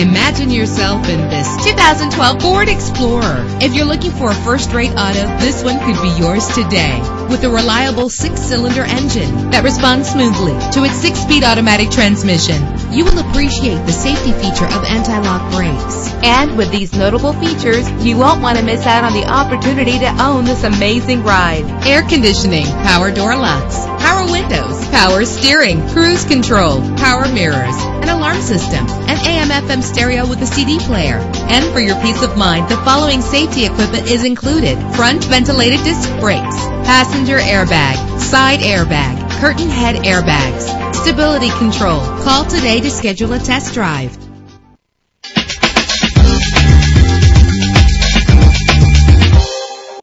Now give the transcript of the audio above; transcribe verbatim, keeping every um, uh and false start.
Imagine yourself in this two thousand twelve Ford Explorer. If you're looking for a first-rate auto, this one could be yours today. With a reliable six-cylinder engine that responds smoothly to its six-speed automatic transmission, you will appreciate the safety feature of anti-lock brakes. And with these notable features, you won't want to miss out on the opportunity to own this amazing ride. Air conditioning, power door locks, power windows, power steering, cruise control, power mirrors, an alarm system, an A M F M stereo with a C D player. And for your peace of mind, the following safety equipment is included: front ventilated disc brakes, passenger airbag, side airbag, curtain head airbags, stability control. Call today to schedule a test drive.